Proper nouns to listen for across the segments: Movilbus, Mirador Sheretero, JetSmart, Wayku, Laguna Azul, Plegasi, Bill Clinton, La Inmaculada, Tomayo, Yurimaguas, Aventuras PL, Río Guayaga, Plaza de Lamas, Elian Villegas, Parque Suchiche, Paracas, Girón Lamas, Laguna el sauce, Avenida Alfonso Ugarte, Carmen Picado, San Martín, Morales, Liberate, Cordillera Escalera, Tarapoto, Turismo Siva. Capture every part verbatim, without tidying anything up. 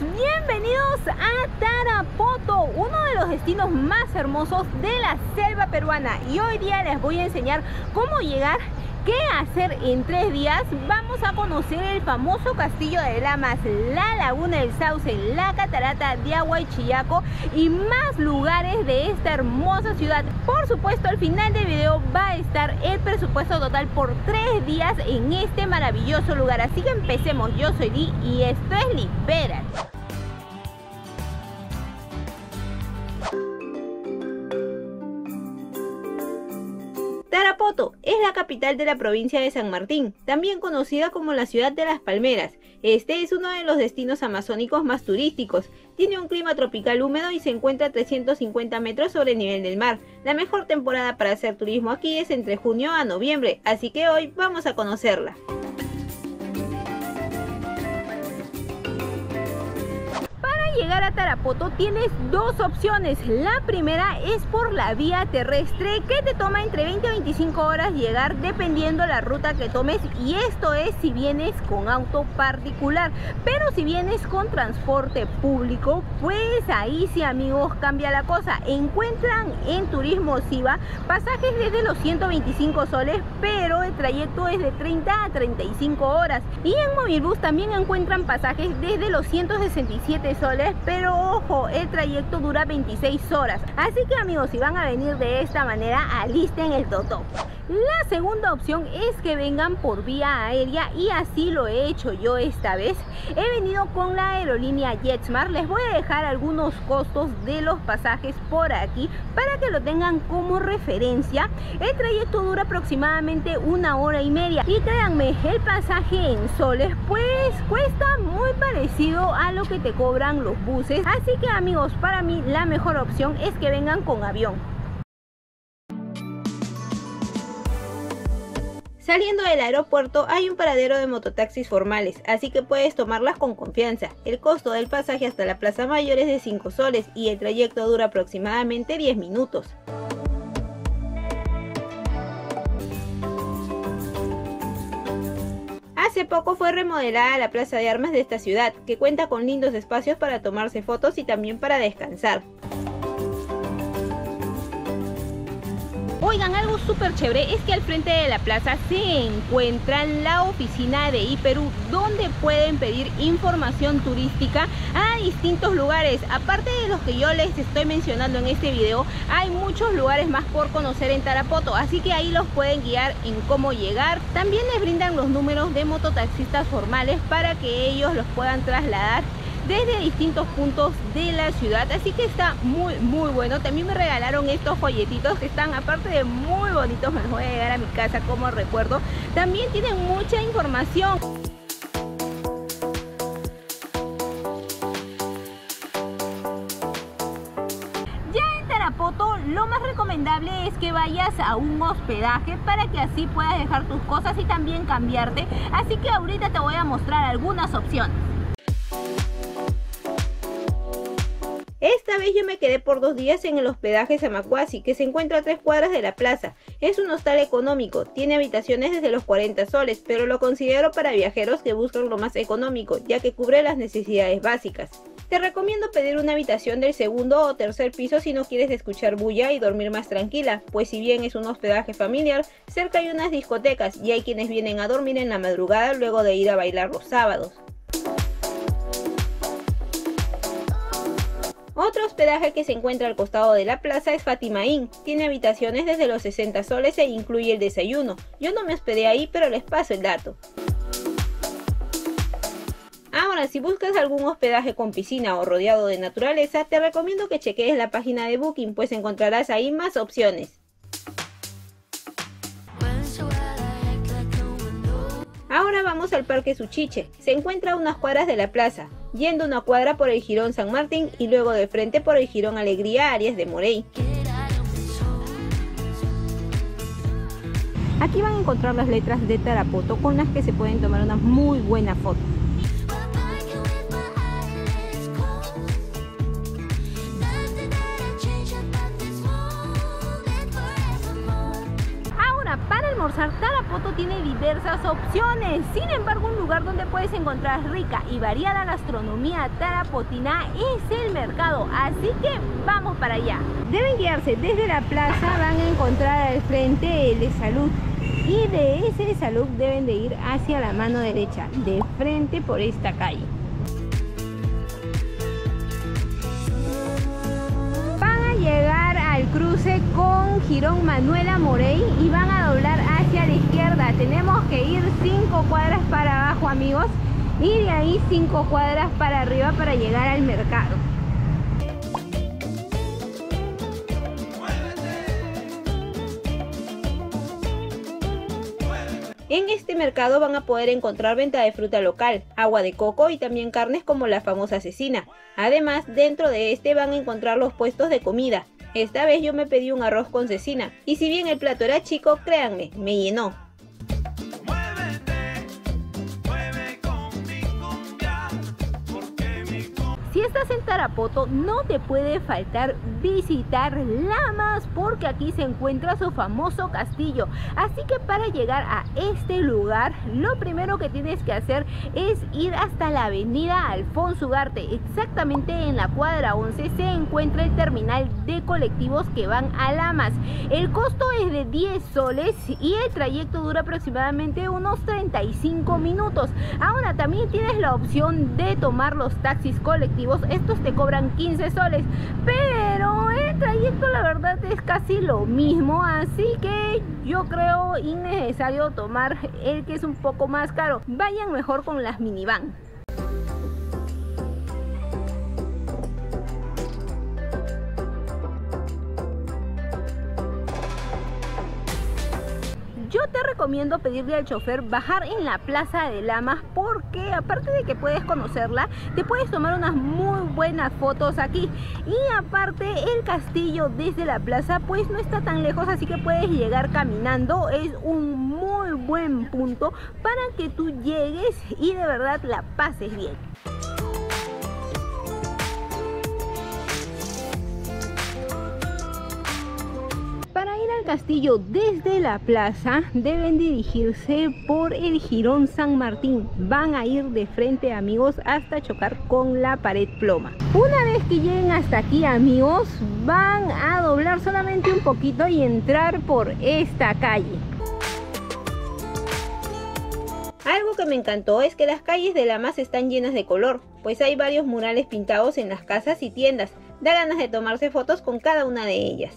bienvenidos a Tarapoto, uno de los destinos más hermosos de la selva peruana. Y hoy día les voy a enseñar cómo llegar, qué hacer en tres días. Vamos a conocer el famoso Castillo de Lamas, la Laguna del Sauce, la Catarata de Ahuayshiyacu y más lugares de esta hermosa ciudad. Por supuesto, al final del video va a estar el presupuesto total por tres días en este maravilloso lugar. Así que empecemos. Yo soy Li y esto es Liberate. Tarapoto es la capital de la provincia de San Martín, también conocida como la ciudad de las palmeras. Este es uno de los destinos amazónicos más turísticos. Tiene un clima tropical húmedo y se encuentra a trescientos cincuenta metros sobre el nivel del mar. La mejor temporada para hacer turismo aquí es entre junio a noviembre, así que hoy vamos a conocerla. Llegar a Tarapoto tienes dos opciones. La primera es por la vía terrestre, que te toma entre veinte a veinticinco horas llegar dependiendo la ruta que tomes, y esto es si vienes con auto particular. Pero si vienes con transporte público, pues ahí sí, amigos, cambia la cosa. Encuentran en Turismo Siva pasajes desde los ciento veinticinco soles, pero el trayecto es de treinta a treinta y cinco horas, y en Movilbus también encuentran pasajes desde los ciento sesenta y siete soles, pero ojo, el trayecto dura veintiséis horas. Así que, amigos, si van a venir de esta manera, alisten el totó. La segunda opción es que vengan por vía aérea, y así lo he hecho yo esta vez. He venido con la aerolínea JetSmart. Les voy a dejar algunos costos de los pasajes por aquí para que lo tengan como referencia. El trayecto dura aproximadamente una hora y media, y créanme, el pasaje en soles pues cuesta muy parecido a lo que te cobran los buses. Así que, amigos, para mí la mejor opción es que vengan con avión. Saliendo del aeropuerto hay un paradero de mototaxis formales, así que puedes tomarlas con confianza. El costo del pasaje hasta la Plaza Mayor es de cinco soles y el trayecto dura aproximadamente diez minutos. Hace poco fue remodelada la Plaza de Armas de esta ciudad, que cuenta con lindos espacios para tomarse fotos y también para descansar. Oigan, algo súper chévere es que al frente de la plaza se encuentra la oficina de IPerú, donde pueden pedir información turística a distintos lugares. Aparte de los que yo les estoy mencionando en este video, hay muchos lugares más por conocer en Tarapoto, así que ahí los pueden guiar en cómo llegar. También les brindan los números de mototaxistas formales para que ellos los puedan trasladar desde distintos puntos de la ciudad, así que está muy muy bueno. También me regalaron estos folletitos que están, aparte de muy bonitos, me los voy a llevar a mi casa como recuerdo. También tienen mucha información. Lo más recomendable es que vayas a un hospedaje para que así puedas dejar tus cosas y también cambiarte, así que ahorita te voy a mostrar algunas opciones. Esta vez yo me quedé por dos días en el hospedaje Samak Wasi, que se encuentra a tres cuadras de la plaza. Es un hostal económico, tiene habitaciones desde los cuarenta soles, pero lo considero para viajeros que buscan lo más económico, ya que cubre las necesidades básicas. Te recomiendo pedir una habitación del segundo o tercer piso si no quieres escuchar bulla y dormir más tranquila, pues si bien es un hospedaje familiar, cerca hay unas discotecas y hay quienes vienen a dormir en la madrugada luego de ir a bailar los sábados. Otro hospedaje que se encuentra al costado de la plaza es Fatima Inn. Tiene habitaciones desde los sesenta soles e incluye el desayuno. Yo no me hospedé ahí, pero les paso el dato. Ahora, si buscas algún hospedaje con piscina o rodeado de naturaleza, te recomiendo que chequees la página de Booking, pues encontrarás ahí más opciones. Ahora vamos al Parque Suchiche. Se encuentra a unas cuadras de la plaza, yendo una cuadra por el Girón San Martín y luego de frente por el Girón Alegría Arias de Morey. Aquí van a encontrar las letras de Tarapoto con las que se pueden tomar una muy buena foto. Tarapoto tiene diversas opciones. Sin embargo, un lugar donde puedes encontrar rica y variada gastronomía tarapotina es el mercado, así que vamos para allá. Deben guiarse desde la plaza, van a encontrar al frente el de salud, y de ese de salud deben de ir hacia la mano derecha, de frente por esta calle. Van a llegar al cruce con Girón Manuela Morey y van a doblar hacia la izquierda. Tenemos que ir cinco cuadras para abajo, amigos, y de ahí cinco cuadras para arriba para llegar al mercado. En este mercado van a poder encontrar venta de fruta local, agua de coco y también carnes como la famosa cecina. Además, dentro de este van a encontrar los puestos de comida. Esta vez yo me pedí un arroz con cecina y si bien el plato era chico, créanme, me llenó. Si estás en Tarapoto, no te puede faltar visitar Lamas, porque aquí se encuentra su famoso castillo. Así que para llegar a este lugar, lo primero que tienes que hacer es ir hasta la avenida Alfonso Ugarte. Exactamente en la cuadra once se encuentra el terminal de colectivos que van a Lamas. El costo es de diez soles y el trayecto dura aproximadamente unos treinta y cinco minutos. Ahora también tienes la opción de tomar los taxis colectivos. Estos te cobran quince soles, pero el trayecto la verdad es casi lo mismo, así que yo creo innecesario tomar el que es un poco más caro. Vayan mejor con las minivan. Yo te recomiendo pedirle al chofer bajar en la Plaza de Lamas, porque aparte de que puedes conocerla, te puedes tomar unas muy buenas fotos aquí. Y aparte, el castillo desde la plaza pues no está tan lejos, así que puedes llegar caminando. Es un muy buen punto para que tú llegues y de verdad la pases bien. Castillo desde la plaza deben dirigirse por el Girón San Martín. Van a ir de frente, amigos, hasta chocar con la pared ploma. Una vez que lleguen hasta aquí, amigos, van a doblar solamente un poquito y entrar por esta calle. Algo que me encantó es que las calles de Lamas están llenas de color, pues hay varios murales pintados en las casas y tiendas. Da ganas de tomarse fotos con cada una de ellas.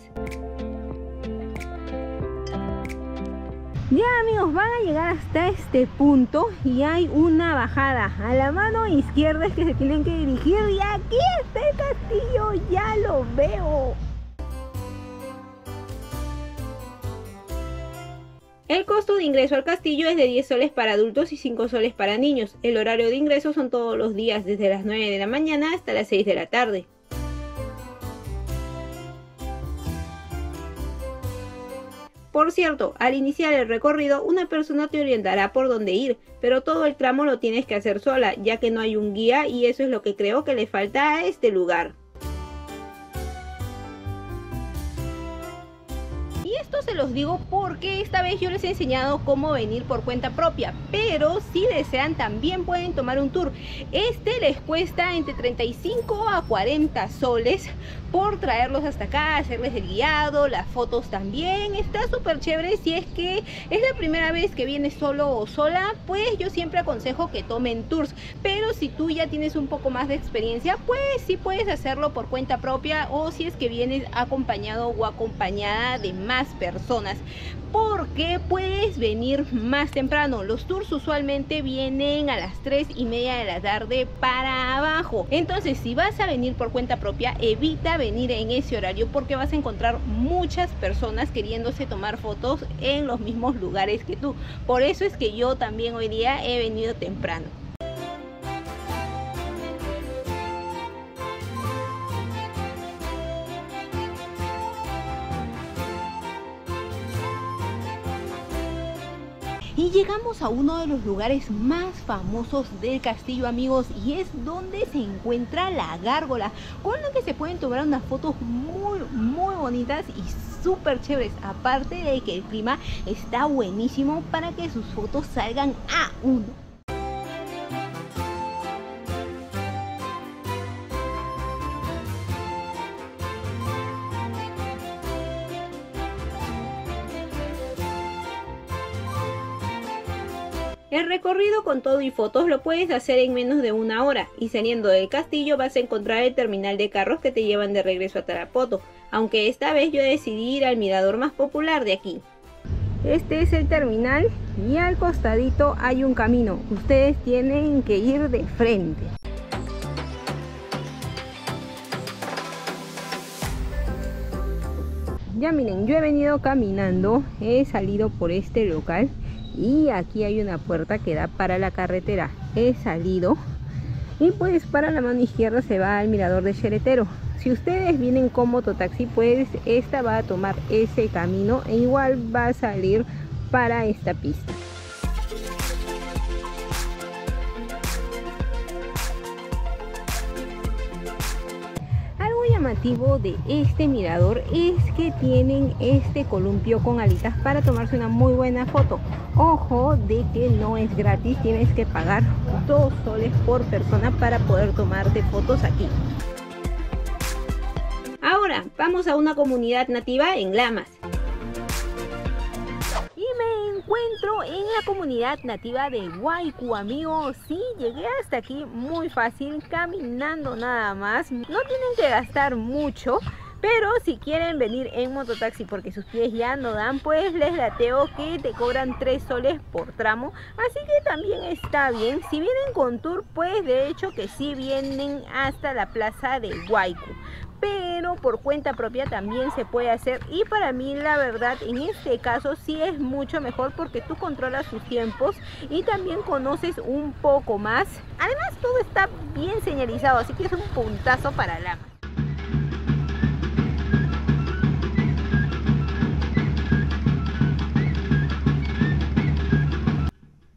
Ya, amigos, van a llegar hasta este punto y hay una bajada. A la mano izquierda es que se tienen que dirigir y aquí está el castillo, ya lo veo. El costo de ingreso al castillo es de diez soles para adultos y cinco soles para niños. El horario de ingreso son todos los días, desde las nueve de la mañana hasta las seis de la tarde. Por cierto, al iniciar el recorrido, una persona te orientará por dónde ir, pero todo el tramo lo tienes que hacer sola, ya que no hay un guía y eso es lo que creo que le falta a este lugar. Y esto se los digo porque esta vez yo les he enseñado cómo venir por cuenta propia, pero si desean también pueden tomar un tour. Este les cuesta entre treinta y cinco a cuarenta soles. Por traerlos hasta acá, hacerles el guiado, las fotos también. Está súper chévere. Si es que es la primera vez que vienes solo o sola, pues yo siempre aconsejo que tomen tours. Pero si tú ya tienes un poco más de experiencia, pues sí puedes hacerlo por cuenta propia, o si es que vienes acompañado o acompañada de más personas, porque puedes venir más temprano. Los tours usualmente vienen a las tres y media de la tarde para abajo. Entonces, si vas a venir por cuenta propia, evita venir en ese horario porque vas a encontrar muchas personas queriéndose tomar fotos en los mismos lugares que tú. Por eso es que yo también hoy día he venido temprano. Y Y llegamos a uno de los lugares más famosos del castillo, amigos, y es donde se encuentra la gárgola, con la que se pueden tomar unas fotos muy, muy bonitas y súper chéveres, aparte de que el clima está buenísimo para que sus fotos salgan a uno. El recorrido con todo y fotos lo puedes hacer en menos de una hora y saliendo del castillo vas a encontrar el terminal de carros que te llevan de regreso a Tarapoto, aunque esta vez yo decidí ir al mirador más popular de aquí. Este es el terminal y al costadito hay un camino, ustedes tienen que ir de frente. Ya miren, yo he venido caminando, he salido por este local. Y aquí hay una puerta que da para la carretera. He salido y pues para la mano izquierda se va al mirador de Sheretero. Si ustedes vienen con mototaxi, pues esta va a tomar ese camino e igual va a salir para esta pista. Llamativo de este mirador es que tienen este columpio con alitas para tomarse una muy buena foto. Ojo de que no es gratis, tienes que pagar dos soles por persona para poder tomarte fotos aquí. Ahora vamos a una comunidad nativa en Lamas. Encuentro en la comunidad nativa de Wayku, amigos. Sí, llegué hasta aquí muy fácil, caminando nada más. No tienen que gastar mucho, pero si quieren venir en mototaxi porque sus pies ya no dan, pues les lateo que te cobran tres soles por tramo. Así que también está bien. Si vienen con tour, pues de hecho que sí vienen hasta la plaza de Wayku. Pero por cuenta propia también se puede hacer y para mí la verdad en este caso sí es mucho mejor porque tú controlas tus tiempos y también conoces un poco más. Además todo está bien señalizado, así que es un puntazo para Lamas.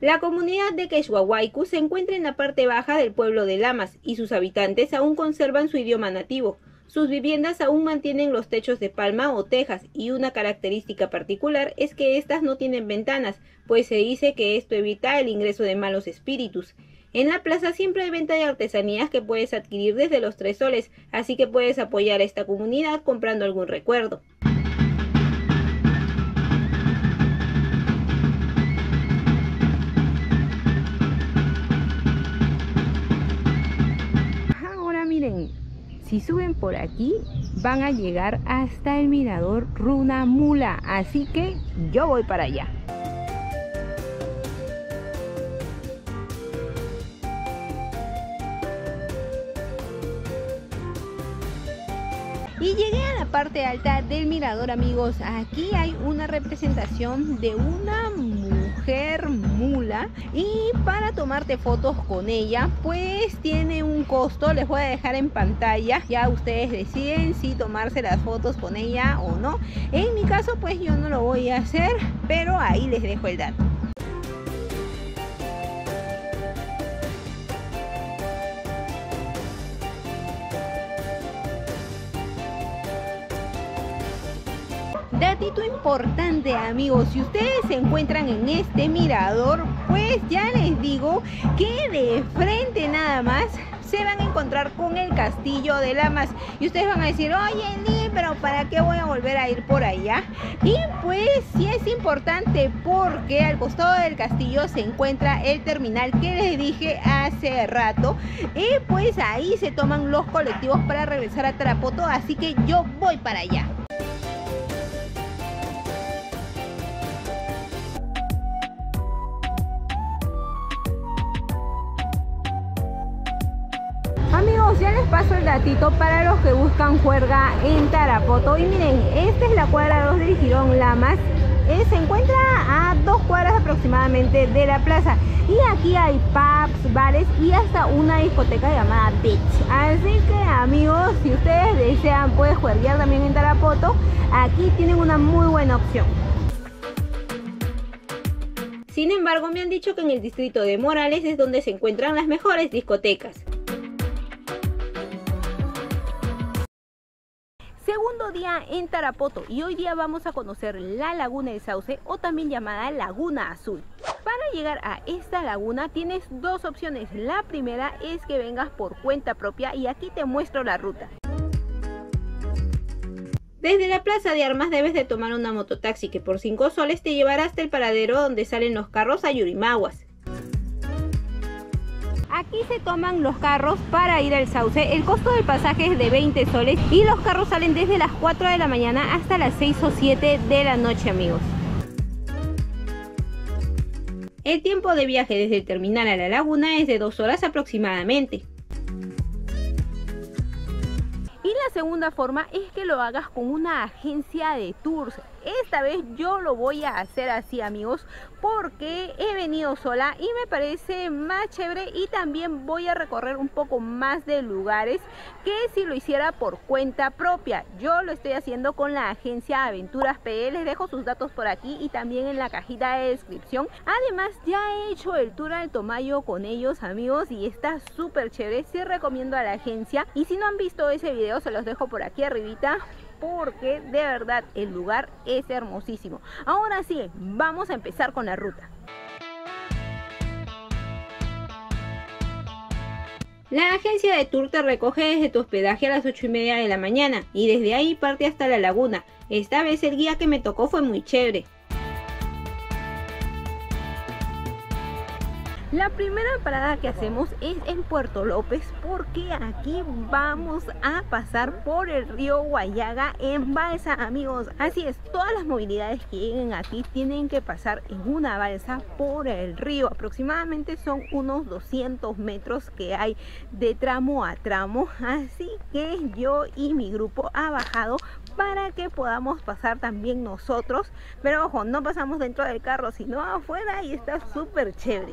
La comunidad de Quechua Huaycu se encuentra en la parte baja del pueblo de Lamas y sus habitantes aún conservan su idioma nativo. Sus viviendas aún mantienen los techos de palma o tejas y una característica particular es que estas no tienen ventanas, pues se dice que esto evita el ingreso de malos espíritus. En la plaza siempre hay venta de artesanías que puedes adquirir desde los tres soles, así que puedes apoyar a esta comunidad comprando algún recuerdo. Ahora miren. Si suben por aquí, van a llegar hasta el mirador Runa Mula, así que yo voy para allá. Y llegué a la parte alta del mirador, amigos. Aquí hay una representación de una mujer mula y para tomarte fotos con ella pues tiene un costo, les voy a dejar en pantalla, ya ustedes deciden si tomarse las fotos con ella o no. En mi caso pues yo no lo voy a hacer, pero ahí les dejo el dato. Datito importante, amigos, si ustedes se encuentran en este mirador, pues ya les digo que de frente nada más se van a encontrar con el castillo de Lamas y ustedes van a decir, oye Li, pero ¿para qué voy a volver a ir por allá? Y pues sí es importante porque al costado del castillo se encuentra el terminal que les dije hace rato y pues ahí se toman los colectivos para regresar a Tarapoto, así que yo voy para allá. Ya les paso el datito para los que buscan juerga en Tarapoto. Y miren, esta es la cuadra dos del Girón Lamas. Eh, se encuentra a dos cuadras aproximadamente de la plaza. Y aquí hay pubs, bares y hasta una discoteca llamada Beach. Así que amigos, si ustedes desean pues juerguear también en Tarapoto, aquí tienen una muy buena opción. Sin embargo, me han dicho que en el distrito de Morales es donde se encuentran las mejores discotecas. Segundo día en Tarapoto y hoy día vamos a conocer la Laguna del Sauce, o también llamada Laguna Azul. Para llegar a esta laguna tienes dos opciones. La primera es que vengas por cuenta propia y aquí te muestro la ruta. Desde la Plaza de Armas debes de tomar una mototaxi que por cinco soles te llevará hasta el paradero donde salen los carros a Yurimaguas. Aquí se toman los carros para ir al Sauce. El costo del pasaje es de veinte soles y los carros salen desde las cuatro de la mañana hasta las seis o siete de la noche, amigos. El tiempo de viaje desde el terminal a la laguna es de dos horas aproximadamente. Y la segunda forma es que lo hagas con una agencia de tours. Esta vez yo lo voy a hacer así, amigos, porque he venido sola y me parece más chévere, y también voy a recorrer un poco más de lugares que si lo hiciera por cuenta propia. Yo lo estoy haciendo con la agencia Aventuras P L, les dejo sus datos por aquí y también en la cajita de descripción. Además, ya he hecho el tour al Tomayo con ellos, amigos, y está súper chévere. Sí recomiendo a la agencia, y si no han visto ese video se los dejo por aquí arribita, porque de verdad el lugar es hermosísimo. Ahora sí, vamos a empezar con la ruta. La agencia de tour te recoge desde tu hospedaje a las ocho y media de la mañana y desde ahí parte hasta la laguna. Esta vez el guía que me tocó fue muy chévere. La primera parada que hacemos es en Puerto López, porque aquí vamos a pasar por el río Guayaga en balsa, amigos. Así es, todas las movilidades que lleguen aquí tienen que pasar en una balsa por el río. Aproximadamente son unos doscientos metros que hay de tramo a tramo, así que yo y mi grupo ha bajado para que podamos pasar también nosotros. Pero ojo, no pasamos dentro del carro, sino afuera, y está súper chévere.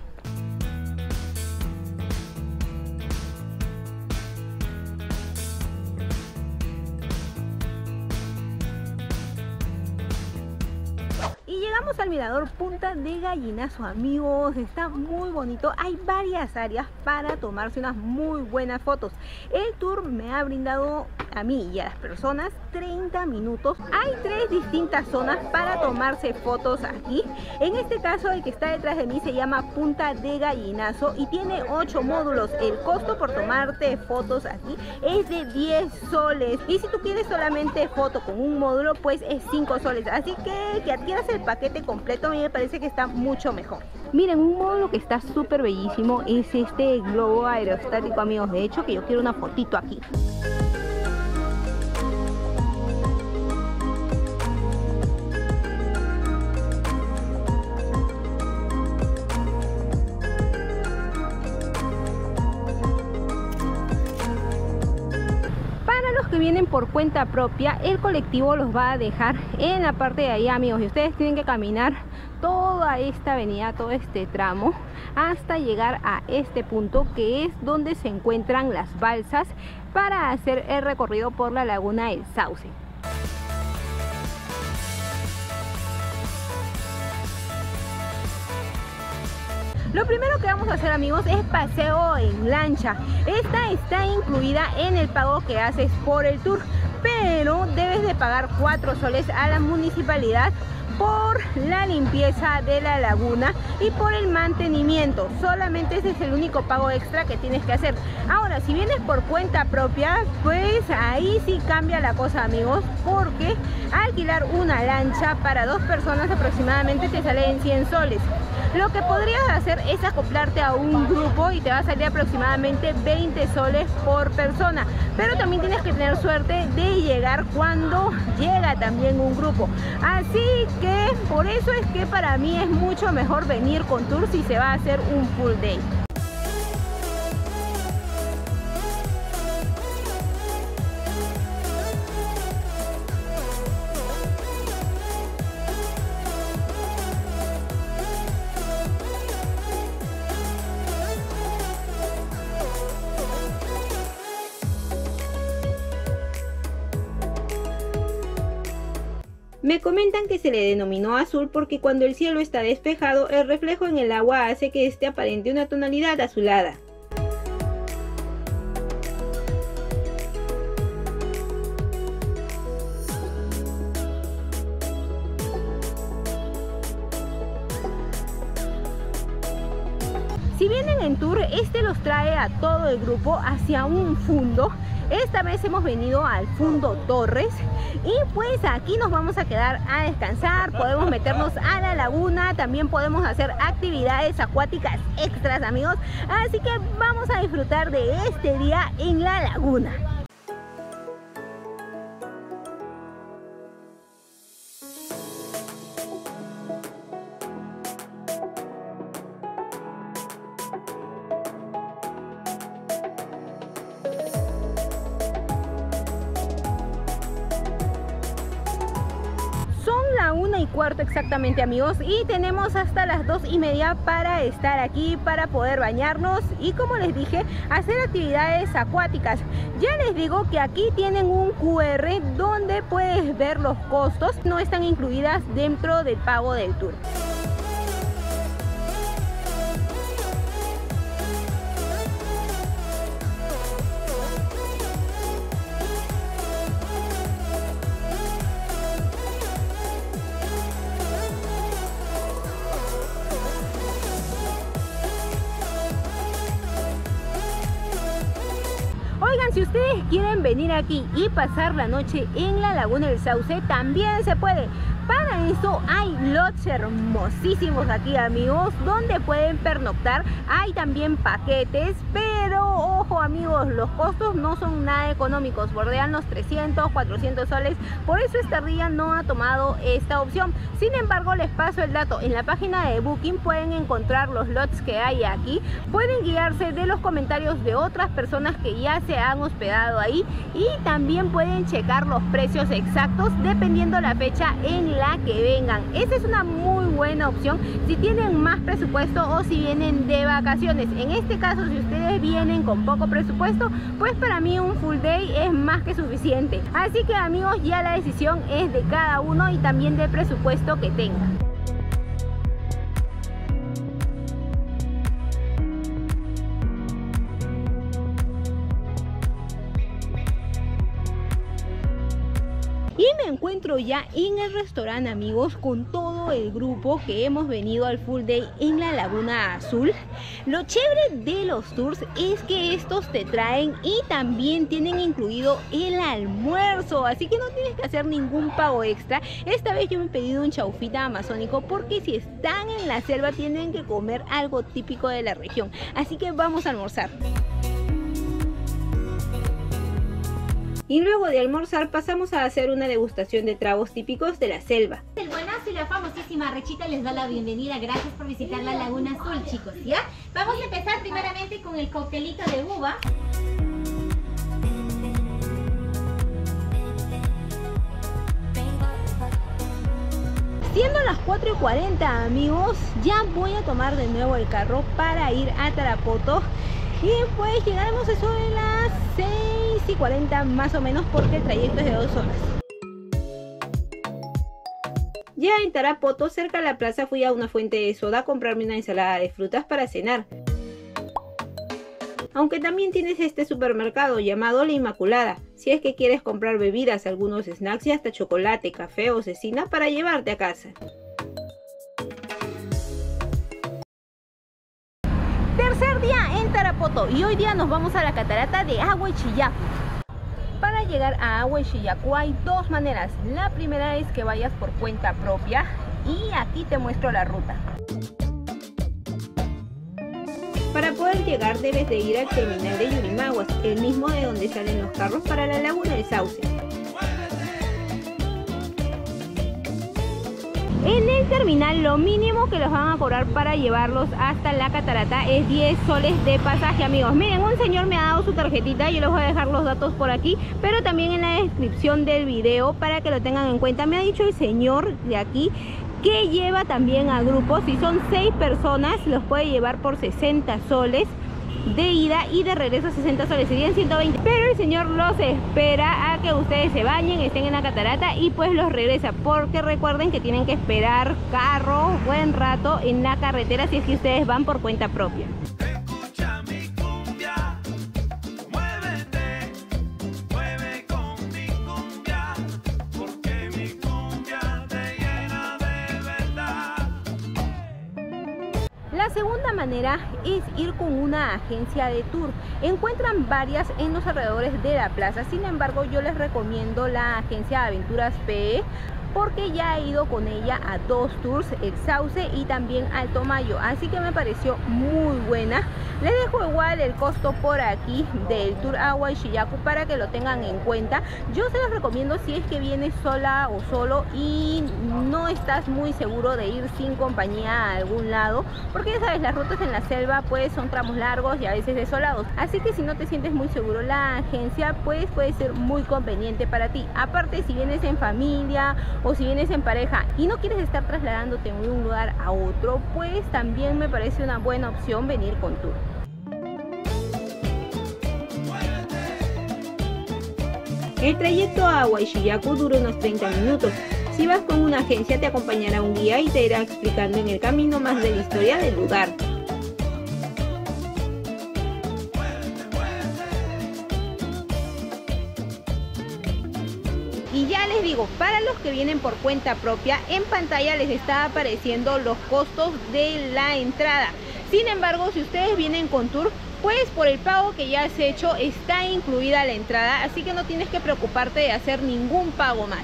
Llegamos al mirador Punta de Gallinazo, amigos. Está muy bonito, hay varias áreas para tomarse unas muy buenas fotos. El tour me ha brindado a mí y a las personas treinta minutos. Hay tres distintas zonas para tomarse fotos aquí. En este caso, el que está detrás de mí se llama Punta de Gallinazo y tiene ocho módulos. El costo por tomarte fotos aquí es de diez soles, y si tú quieres solamente foto con un módulo, pues es cinco soles. Así que que adquieras el paquete completo, a mí me parece que está mucho mejor. Miren, un módulo que está súper bellísimo es este globo aerostático, amigos. De hecho, que yo quiero una fotito aquí. Que vienen por cuenta propia, el colectivo los va a dejar en la parte de ahí, amigos, y ustedes tienen que caminar toda esta avenida, todo este tramo, hasta llegar a este punto que es donde se encuentran las balsas para hacer el recorrido por la Laguna del Sauce. Lo primero que vamos a hacer, amigos, es paseo en lancha. Esta está incluida en el pago que haces por el tour, pero debes de pagar cuatro soles a la municipalidad por la limpieza de la laguna y por el mantenimiento. Solamente ese es el único pago extra que tienes que hacer. Ahora, si vienes por cuenta propia, pues ahí sí cambia la cosa, amigos, porque alquilar una lancha para dos personas aproximadamente te sale en cien soles. Lo que podrías hacer es acoplarte a un grupo y te va a salir aproximadamente veinte soles por persona, pero también tienes que tener suerte de llegar cuando llega también un grupo. Así que por eso es que para mí es mucho mejor venir con tour si se va a hacer un full day. Me comentan que se le denominó azul porque cuando el cielo está despejado, el reflejo en el agua hace que este aparente una tonalidad azulada. Si vienen en tour, este los trae a todo el grupo hacia un fundo. Esta vez hemos venido al Fundo Torres y pues aquí nos vamos a quedar a descansar, podemos meternos a la laguna, también podemos hacer actividades acuáticas extras, amigos, así que vamos a disfrutar de este día en la laguna. Cuarto exactamente, amigos, y tenemos hasta las dos y media para estar aquí, para poder bañarnos y, como les dije, hacer actividades acuáticas. Ya les digo que aquí tienen un Q R donde puedes ver los costos, no están incluidas dentro del pago del tour. Si ustedes quieren venir aquí y pasar la noche en la Laguna del Sauce, también se puede. Para eso hay lots hermosísimos aquí, amigos, donde pueden pernoctar. Hay también paquetes, pero ojo, amigos, los costos no son nada económicos, bordean los trescientos, cuatrocientos soles. Por eso esta guía no ha tomado esta opción. Sin embargo, les paso el dato. En la página de Booking pueden encontrar los lots que hay aquí. Pueden guiarse de los comentarios de otras personas que ya se han hospedado ahí y también pueden checar los precios exactos dependiendo la fecha en la que vengan. Esa es una muy buena opción si tienen más presupuesto o si vienen de vacaciones. En este caso, si ustedes vienen con poco presupuesto, pues para mí un full day es más que suficiente. Así que, amigos, ya la decisión es de cada uno y también del presupuesto que tengan. Encuentro ya en el restaurante, amigos, con todo el grupo que hemos venido al full day en la Laguna Azul. Lo chévere de los tours es que estos te traen y también tienen incluido el almuerzo, así que no tienes que hacer ningún pago extra. Esta vez yo me he pedido un chaufita amazónico porque si están en la selva tienen que comer algo típico de la región, así que vamos a almorzar. Y luego de almorzar pasamos a hacer una degustación de tragos típicos de la selva. El buenazo y la famosísima Rechita les da la bienvenida. Gracias por visitar la Laguna Azul, chicos, ¿ya? Vamos a empezar primeramente con el coctelito de uva. Siendo las cuatro y cuarenta, amigos, ya voy a tomar de nuevo el carro para ir a Tarapoto. Y pues llegaremos a eso de las seis y cuarenta más o menos porque el trayecto es de dos horas. Ya en Tarapoto, cerca de la plaza, fui a una fuente de soda a comprarme una ensalada de frutas para cenar. Aunque también tienes este supermercado llamado La Inmaculada, si es que quieres comprar bebidas, algunos snacks y hasta chocolate, café o cecina para llevarte a casa. Tercer día en Tarapoto y hoy día nos vamos a la Catarata de Ahuayshiyacu. Para llegar a Ahuayshiyacu hay dos maneras. La primera es que vayas por cuenta propia y aquí te muestro la ruta. Para poder llegar debes de ir al terminal de Yurimaguas, el mismo de donde salen los carros para la Laguna del Sauce. En el terminal lo mínimo que los van a cobrar para llevarlos hasta la catarata es diez soles de pasaje, amigos. Miren, un señor me ha dado su tarjetita, yo les voy a dejar los datos por aquí, pero también en la descripción del video para que lo tengan en cuenta. Me ha dicho el señor de aquí que lleva también a grupos, si son seis personas los puede llevar por sesenta soles. de ida y de regreso sesenta soles, serían ciento veinte. Pero el señor los espera a que ustedes se bañen, estén en la catarata y pues los regresa, porque recuerden que tienen que esperar carro buen rato en la carretera si es que ustedes van por cuenta propia. La segunda manera es ir con una agencia de tour. Encuentran varias en los alrededores de la plaza, sin embargo yo les recomiendo la agencia Aventuras P L, porque ya he ido con ella a dos tours, el Sauce y también Alto Mayo, así que me pareció muy buena. Les dejo igual el costo por aquí del tour a Ahuayshiyacu para que lo tengan en cuenta. Yo se los recomiendo si es que vienes sola o solo y no estás muy seguro de ir sin compañía a algún lado, porque ya sabes, las rutas en la selva pues son tramos largos y a veces desolados, así que si no te sientes muy seguro, la agencia pues puede ser muy conveniente para ti. Aparte, si vienes en familia o si vienes en pareja y no quieres estar trasladándote de un lugar a otro, pues también me parece una buena opción venir con tour. El trayecto a Ahuayshiyacu dura unos treinta minutos. Si vas con una agencia te acompañará un guía y te irá explicando en el camino más de la historia del lugar. Y ya les digo, para los que vienen por cuenta propia, en pantalla les está apareciendo los costos de la entrada. Sin embargo, si ustedes vienen con tour, pues por el pago que ya has hecho está incluida la entrada, así que no tienes que preocuparte de hacer ningún pago más.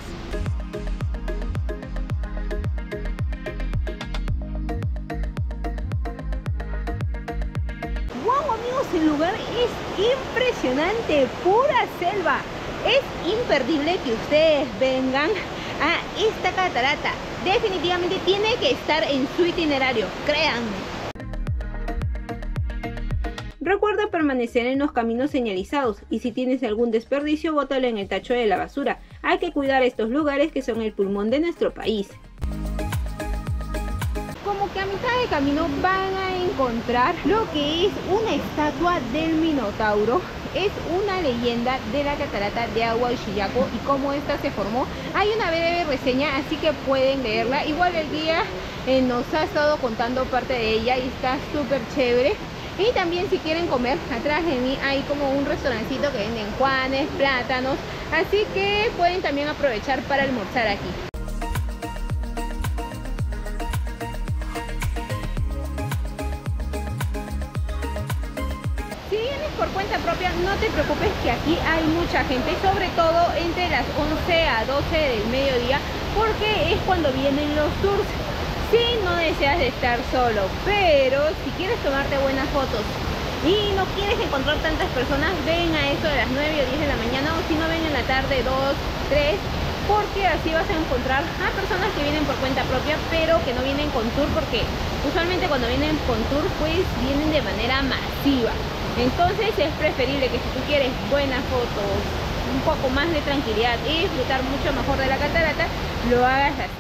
¡Wow, amigos! El lugar es impresionante, pura selva. Es imperdible que ustedes vengan a esta catarata. Definitivamente tiene que estar en su itinerario, créanme. Recuerda permanecer en los caminos señalizados y si tienes algún desperdicio, bótalo en el tacho de la basura. Hay que cuidar estos lugares que son el pulmón de nuestro país. Como que a mitad de camino van a encontrar lo que es una estatua del Minotauro. Es una leyenda de la catarata de Ahuayshiyacu y cómo esta se formó. Hay una breve reseña, así que pueden leerla. Igual el guía eh, nos ha estado contando parte de ella y está súper chévere. Y también si quieren comer, atrás de mí hay como un restaurancito que venden juanes, plátanos, así que pueden también aprovechar para almorzar aquí. Por cuenta propia, no te preocupes que aquí hay mucha gente, sobre todo entre las once a doce del mediodía, porque es cuando vienen los tours. Si no deseas estar solo, pero si quieres tomarte buenas fotos y no quieres encontrar tantas personas, ven a eso de las nueve o diez de la mañana, o si no, ven en la tarde dos, tres, porque así vas a encontrar a personas que vienen por cuenta propia pero que no vienen con tour, porque usualmente cuando vienen con tour pues vienen de manera masiva. Entonces es preferible que si tú quieres buenas fotos, un poco más de tranquilidad y disfrutar mucho mejor de la catarata, lo hagas así.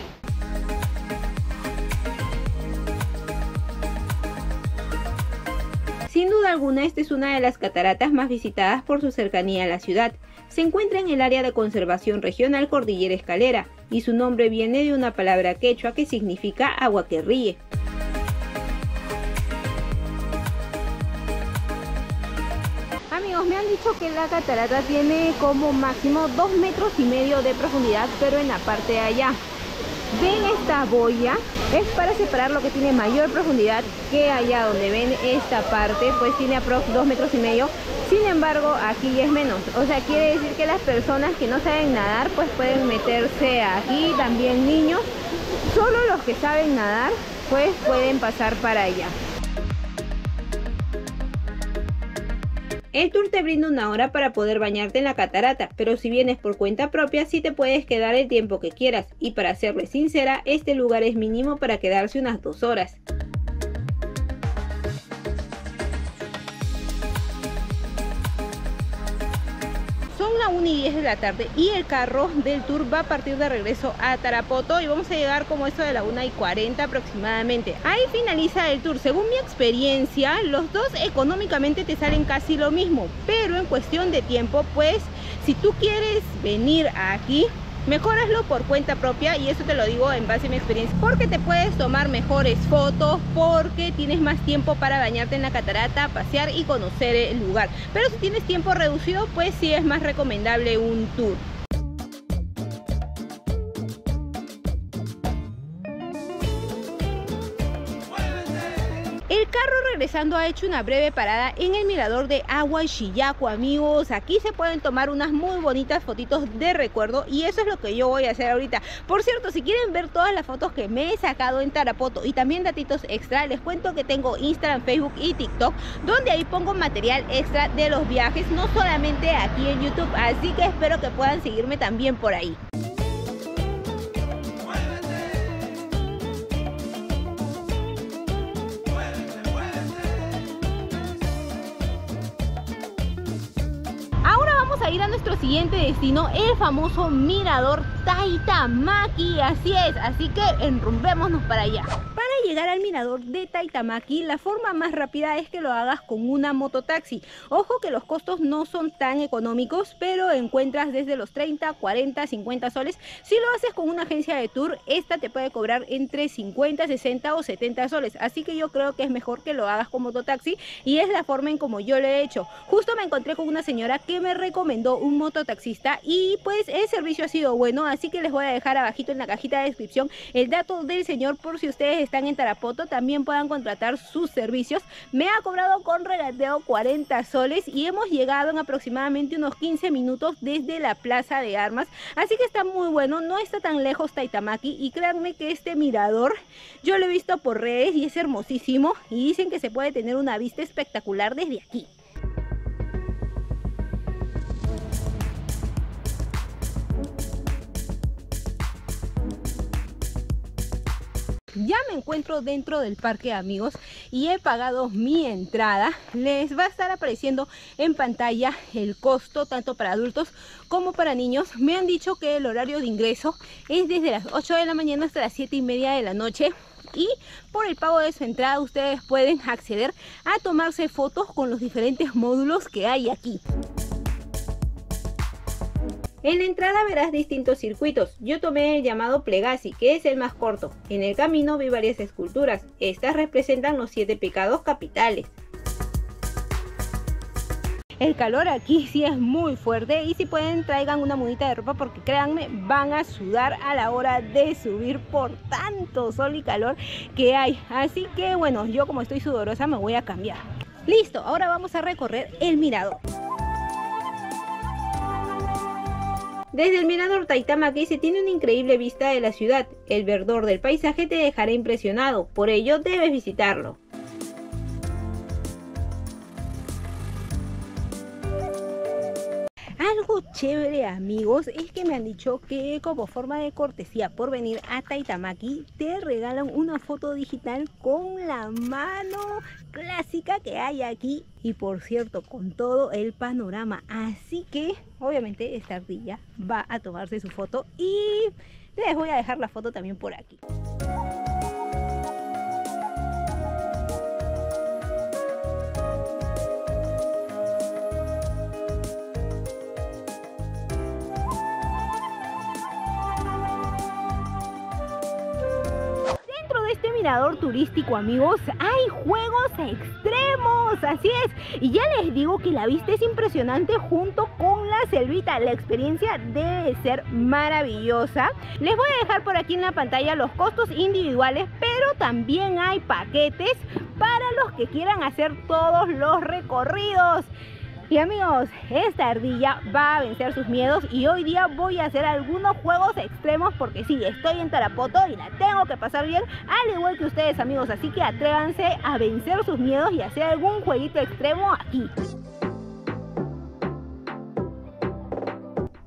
Sin duda alguna, esta es una de las cataratas más visitadas por su cercanía a la ciudad. Se encuentra en el área de conservación regional Cordillera Escalera y su nombre viene de una palabra quechua que significa agua que ríe. Me han dicho que la catarata tiene como máximo dos metros y medio de profundidad, pero en la parte de allá, ven esta boya, es para separar lo que tiene mayor profundidad, que allá donde ven esta parte pues tiene aproximadamente dos metros y medio, sin embargo aquí ya es menos, o sea quiere decir que las personas que no saben nadar pues pueden meterse aquí, también niños, solo los que saben nadar pues pueden pasar para allá. El tour te brinda una hora para poder bañarte en la catarata, pero si vienes por cuenta propia sí te puedes quedar el tiempo que quieras y para serle sincera, este lugar es mínimo para quedarse unas dos horas. Son la a una y diez de la tarde, y el carro del tour va a partir de regreso a Tarapoto y vamos a llegar como eso de la una y cuarenta aproximadamente. Ahí finaliza el tour. Según mi experiencia, los dos económicamente te salen casi lo mismo, pero en cuestión de tiempo, pues si tú quieres venir aquí, mejor hazlo por cuenta propia, y eso te lo digo en base a mi experiencia, porque te puedes tomar mejores fotos, porque tienes más tiempo para bañarte en la catarata, pasear y conocer el lugar. Pero si tienes tiempo reducido, pues sí es más recomendable un tour. El carro regresando ha hecho una breve parada en el mirador de Ahuayshiyacu, amigos. Aquí se pueden tomar unas muy bonitas fotitos de recuerdo, y eso es lo que yo voy a hacer ahorita. Por cierto, si quieren ver todas las fotos que me he sacado en Tarapoto y también datitos extra, les cuento que tengo Instagram, Facebook y TikTok, donde ahí pongo material extra de los viajes, no solamente aquí en YouTube. Así que espero que puedan seguirme también por ahí. A ir a nuestro siguiente destino, el famoso Mirador Tayta Maki, así es, así que enrumbémonos para allá. Para llegar al mirador de Tayta Maki, la forma más rápida es que lo hagas con una mototaxi. Ojo que los costos no son tan económicos, pero encuentras desde los treinta, cuarenta, cincuenta soles. Si lo haces con una agencia de tour, esta te puede cobrar entre cincuenta, sesenta o setenta soles, así que yo creo que es mejor que lo hagas con mototaxi, y es la forma en como yo lo he hecho. Justo me encontré con una señora que me recomendó un mototaxista, y pues el servicio ha sido bueno, así que les voy a dejar abajito en la cajita de descripción el dato del señor, por si ustedes están en Tarapoto también puedan contratar sus servicios. Me ha cobrado con regateo cuarenta soles, y hemos llegado en aproximadamente unos quince minutos desde la Plaza de Armas, así que está muy bueno. No está tan lejos Tayta Maki, y créanme que este mirador yo lo he visto por redes y es hermosísimo, y dicen que se puede tener una vista espectacular desde aquí. Ya me encuentro dentro del parque, amigos, y he pagado mi entrada. Les va a estar apareciendo en pantalla el costo tanto para adultos como para niños. Me han dicho que el horario de ingreso es desde las ocho de la mañana hasta las siete y media de la noche, y por el pago de su entrada ustedes pueden acceder a tomarse fotos con los diferentes módulos que hay aquí. En la entrada verás distintos circuitos. Yo tomé el llamado Plegasi, que es el más corto. En el camino vi varias esculturas. Estas representan los siete pecados capitales. El calor aquí sí es muy fuerte, y si pueden traigan una mudita de ropa, porque créanme, van a sudar a la hora de subir por tanto sol y calor que hay. Así que bueno, yo como estoy sudorosa me voy a cambiar. Listo, ahora vamos a recorrer el mirador. Desde el mirador Tayta Maki se tiene una increíble vista de la ciudad. El verdor del paisaje te dejará impresionado, por ello debes visitarlo. Algo chévere, amigos, es que me han dicho que como forma de cortesía por venir a Tayta Maki te regalan una foto digital con la mano clásica que hay aquí, y por cierto con todo el panorama. Así que obviamente esta ardilla va a tomarse su foto, y les voy a dejar la foto también por aquí. Mirador turístico, amigos, hay juegos extremos, así es, y ya les digo que la vista es impresionante junto con la selvita. La experiencia debe ser maravillosa. Les voy a dejar por aquí en la pantalla los costos individuales, pero también hay paquetes para los que quieran hacer todos los recorridos. Y amigos, esta ardilla va a vencer sus miedos, y hoy día voy a hacer algunos juegos extremos, porque sí, estoy en Tarapoto y la tengo que pasar bien, al igual que ustedes, amigos. Así que atrévanse a vencer sus miedos y hacer algún jueguito extremo aquí.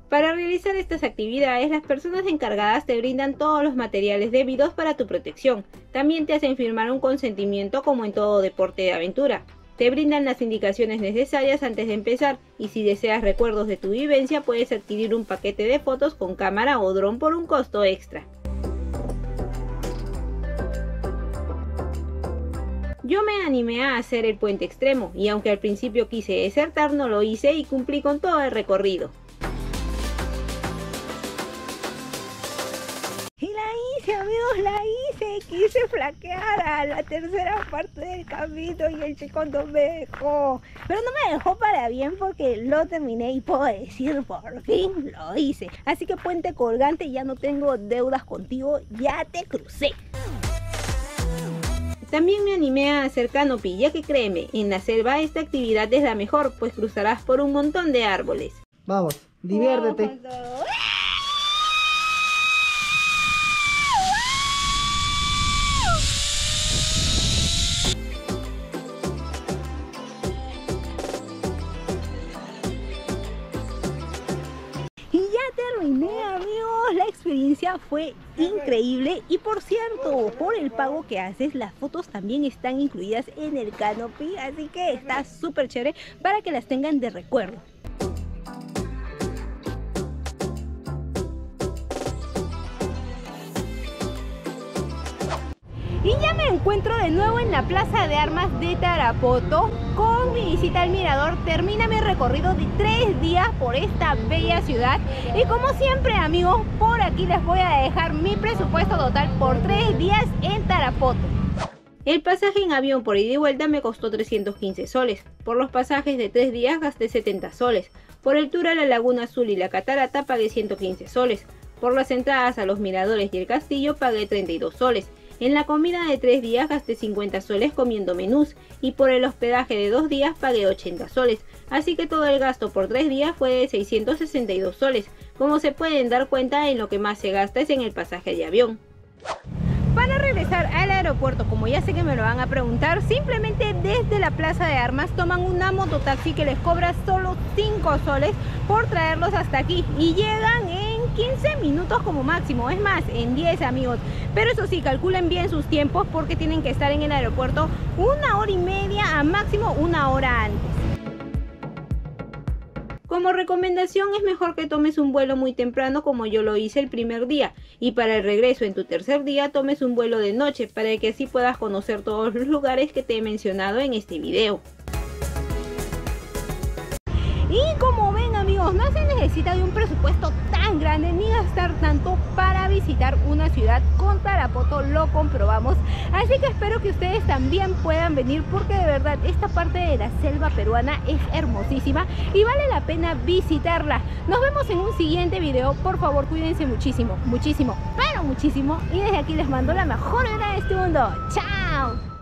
Para realizar estas actividades, las personas encargadas te brindan todos los materiales debidos para tu protección. También te hacen firmar un consentimiento como en todo deporte de aventura. Te brindan las indicaciones necesarias antes de empezar y si deseas recuerdos de tu vivencia puedes adquirir un paquete de fotos con cámara o dron por un costo extra. Yo me animé a hacer el puente extremo y aunque al principio quise desertar no lo hice y cumplí con todo el recorrido. Y la hice, amigos, la hice, quise flaquear a la tercera parte del camino y el chico no me dejó. Pero no me dejó para bien porque lo terminé y puedo decir por fin lo hice. Así que puente colgante, ya no tengo deudas contigo, ya te crucé. También me animé a hacer canopy, ya que créeme, en la selva esta actividad es la mejor, pues cruzarás por un montón de árboles. Vamos, diviértete. Y ya terminé, amigos, la experiencia fue increíble y por cierto, por el pago que haces, las fotos también están incluidas en el canopy, así que está súper chévere para que las tengan de recuerdo. Y ya me encuentro de nuevo en la Plaza de Armas de Tarapoto. Con mi visita al mirador termina mi recorrido de tres días por esta bella ciudad. Y como siempre, amigos, por aquí les voy a dejar mi presupuesto total por tres días en Tarapoto. El pasaje en avión por ida y vuelta me costó trescientos quince soles. Por los pasajes de tres días gasté setenta soles. Por el tour a la Laguna Azul y la Catarata pagué ciento quince soles. Por las entradas a los miradores y el castillo pagué treinta y dos soles. En la comida de tres días gasté cincuenta soles comiendo menús y por el hospedaje de dos días pagué ochenta soles, así que todo el gasto por tres días fue de seiscientos sesenta y dos soles, como se pueden dar cuenta en lo que más se gasta es en el pasaje de avión. Para regresar al aeropuerto, como ya sé que me lo van a preguntar, simplemente desde la Plaza de Armas toman una mototaxi que les cobra solo cinco soles por traerlos hasta aquí y llegan en quince minutos como máximo, es más, en diez, amigos. Pero eso sí, calculen bien sus tiempos porque tienen que estar en el aeropuerto una hora y media a máximo una hora antes. Como recomendación es mejor que tomes un vuelo muy temprano como yo lo hice el primer día y para el regreso en tu tercer día tomes un vuelo de noche para que así puedas conocer todos los lugares que te he mencionado en este video. Y como ven, amigos, no se necesita de un presupuesto tan grande ni gastar tanto para visitar una ciudad. Con Tarapoto lo comprobamos, así que espero que ustedes también puedan venir porque de verdad esta parte de la selva peruana es hermosísima y vale la pena visitarla. Nos vemos en un siguiente video, por favor cuídense muchísimo, muchísimo, pero muchísimo y desde aquí les mando la mejor vibra de este mundo. ¡Chao!